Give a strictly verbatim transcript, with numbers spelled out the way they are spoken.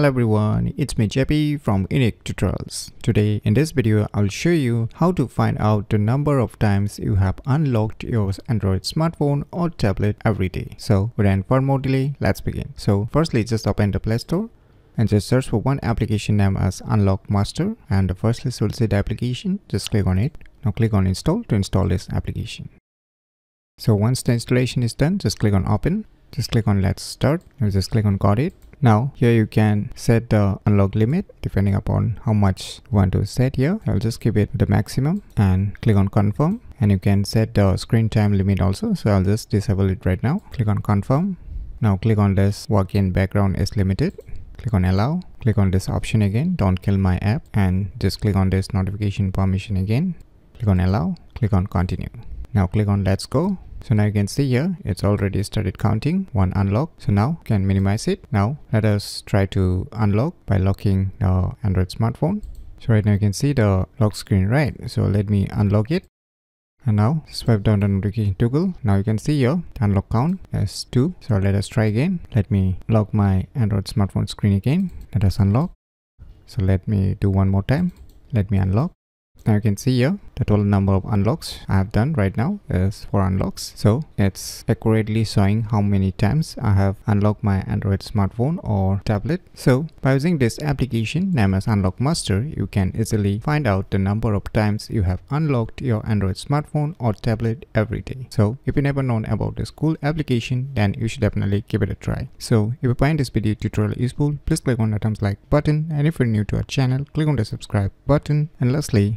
Hello everyone, it's me J P from Unique Tutorials. Today in this video, I'll show you how to find out the number of times you have unlocked your Android smartphone or tablet every day. So without further more delay, let's begin. So firstly, just open the Play Store and just search for one application named as Unlock Master, and the first list will say the application. Just click on it. Now click on install to install this application. So once the installation is done, just click on open. Just click on let's start and just click on got it. Now here you can set the unlock limit depending upon how much you want to set here. I'll just keep it the maximum and click on confirm, and you can set the screen time limit also. So I'll just disable it right now. Click on confirm. Now click on this walk-in background is limited. Click on allow. Click on this option again, don't kill my app, and just click on this notification permission again. Click on allow. Click on continue. Now click on let's go. So now you can see here, it's already started counting one unlock. So now you can minimize it. Now let us try to unlock by locking the Android smartphone. So right now you can see the lock screen, right? So let me unlock it. And now swipe down the notification toggle. Now you can see here, the unlock count is two. So let us try again. Let me lock my Android smartphone screen again. Let us unlock. So let me do one more time. Let me unlock. Now you can see here the total number of unlocks I have done right now is four unlocks. So it's accurately showing how many times I have unlocked my Android smartphone or tablet. So by using this application named as Unlock Master, you can easily find out the number of times you have unlocked your Android smartphone or tablet every day. So if you never known about this cool application, then you should definitely give it a try. So if you find this video tutorial useful, please click on the thumbs like button, and if you're new to our channel, click on the subscribe button, and lastly,